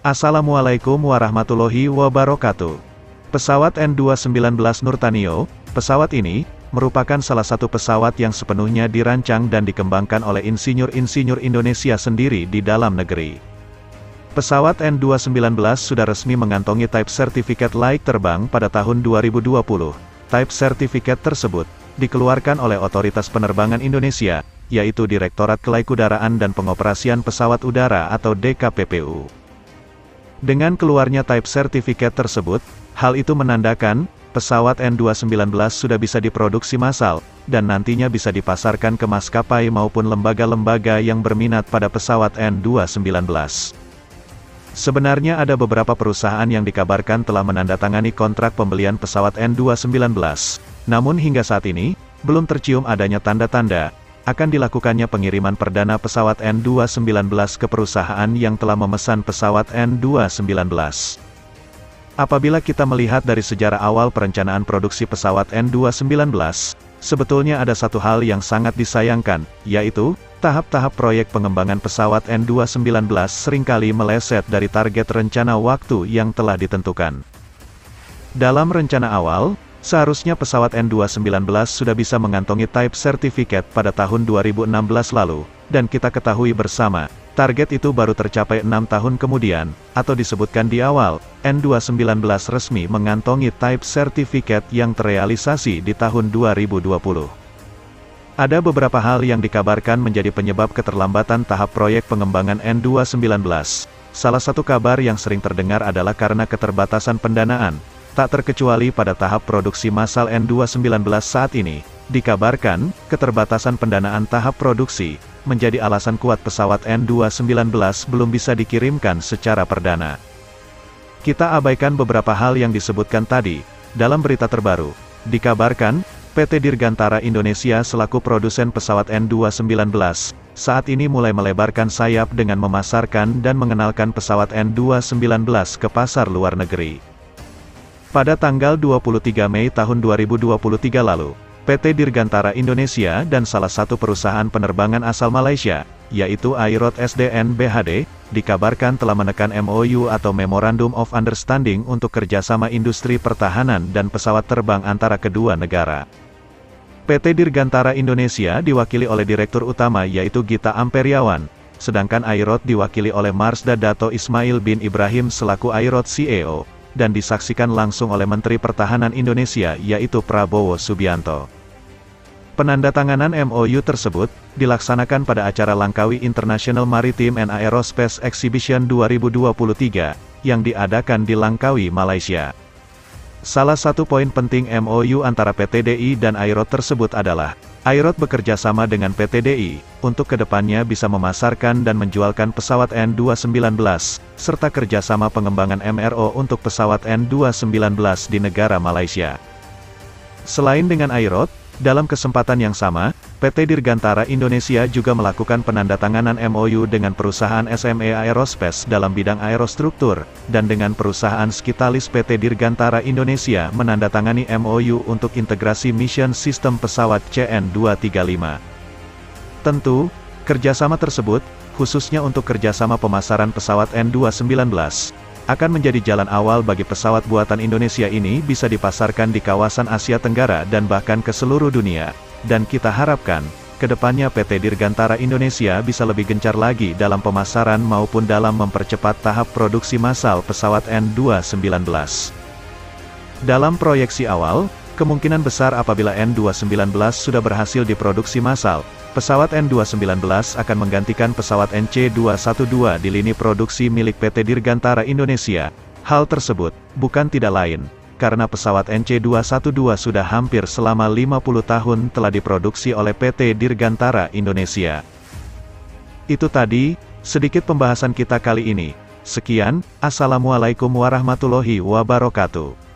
Assalamualaikum warahmatullahi wabarakatuh. Pesawat N219 Nurtanio, pesawat ini merupakan salah satu pesawat yang sepenuhnya dirancang dan dikembangkan oleh insinyur-insinyur Indonesia sendiri di dalam negeri. Pesawat N219 sudah resmi mengantongi Type Certificate Laik Terbang pada tahun 2020. Type Certificate tersebut dikeluarkan oleh Otoritas Penerbangan Indonesia, yaitu Direktorat Kelaikudaraan dan Pengoperasian Pesawat Udara atau DKPPU. Dengan keluarnya Type Certificate tersebut, hal itu menandakan, pesawat N219 sudah bisa diproduksi massal, dan nantinya bisa dipasarkan ke maskapai maupun lembaga-lembaga yang berminat pada pesawat N219. Sebenarnya ada beberapa perusahaan yang dikabarkan telah menandatangani kontrak pembelian pesawat N219, namun hingga saat ini, belum tercium adanya tanda-tanda akan dilakukannya pengiriman perdana pesawat N219 ke perusahaan yang telah memesan pesawat N219. Apabila kita melihat dari sejarah awal perencanaan produksi pesawat N219, sebetulnya ada satu hal yang sangat disayangkan, yaitu, tahap-tahap proyek pengembangan pesawat N219 seringkali meleset dari target rencana waktu yang telah ditentukan. Dalam rencana awal, seharusnya pesawat N219 sudah bisa mengantongi Type Certificate pada tahun 2016 lalu, dan kita ketahui bersama, target itu baru tercapai 6 tahun kemudian, atau disebutkan di awal, N219 resmi mengantongi Type Certificate yang terrealisasi di tahun 2020. Ada beberapa hal yang dikabarkan menjadi penyebab keterlambatan tahap proyek pengembangan N219. Salah satu kabar yang sering terdengar adalah karena keterbatasan pendanaan. Tak terkecuali pada tahap produksi massal N219 saat ini, dikabarkan, keterbatasan pendanaan tahap produksi, menjadi alasan kuat pesawat N219 belum bisa dikirimkan secara perdana. Kita abaikan beberapa hal yang disebutkan tadi. Dalam berita terbaru, dikabarkan, PT Dirgantara Indonesia selaku produsen pesawat N219, saat ini mulai melebarkan sayap dengan memasarkan dan mengenalkan pesawat N219 ke pasar luar negeri. Pada tanggal 23 Mei tahun 2023 lalu, PT Dirgantara Indonesia dan salah satu perusahaan penerbangan asal Malaysia, yaitu Airod Sdn. Bhd., dikabarkan telah menekan MOU atau Memorandum of Understanding untuk kerjasama industri pertahanan dan pesawat terbang antara kedua negara. PT Dirgantara Indonesia diwakili oleh Direktur Utama yaitu Gita Amperiawan, sedangkan Airod diwakili oleh Marsda Dato Ismail bin Ibrahim selaku Airod CEO, dan disaksikan langsung oleh Menteri Pertahanan Indonesia yaitu Prabowo Subianto. Penandatanganan MOU tersebut dilaksanakan pada acara Langkawi International Maritime and Aerospace Exhibition 2023 yang diadakan di Langkawi, Malaysia. Salah satu poin penting MOU antara PT DI dan Airod tersebut adalah, Airod bekerja sama dengan PT DI, untuk kedepannya bisa memasarkan dan menjualkan pesawat N219, serta kerjasama pengembangan MRO untuk pesawat N219 di negara Malaysia. Selain dengan Airod, dalam kesempatan yang sama, PT Dirgantara Indonesia juga melakukan penandatanganan MOU dengan perusahaan SME Aerospace dalam bidang aerostruktur, dan dengan perusahaan Skitalis PT Dirgantara Indonesia menandatangani MOU untuk integrasi mission sistem pesawat CN-235. Tentu, kerjasama tersebut, khususnya untuk kerjasama pemasaran pesawat N219, akan menjadi jalan awal bagi pesawat buatan Indonesia ini bisa dipasarkan di kawasan Asia Tenggara dan bahkan ke seluruh dunia. Dan kita harapkan, kedepannya PT Dirgantara Indonesia bisa lebih gencar lagi dalam pemasaran maupun dalam mempercepat tahap produksi massal pesawat N219. Dalam proyeksi awal, kemungkinan besar apabila N219 sudah berhasil diproduksi massal, pesawat N219 akan menggantikan pesawat NC-212 di lini produksi milik PT Dirgantara Indonesia. Hal tersebut, bukan tidak lain, karena pesawat NC-212 sudah hampir selama 50 tahun telah diproduksi oleh PT Dirgantara Indonesia. Itu tadi, sedikit pembahasan kita kali ini. Sekian, Assalamualaikum warahmatullahi wabarakatuh.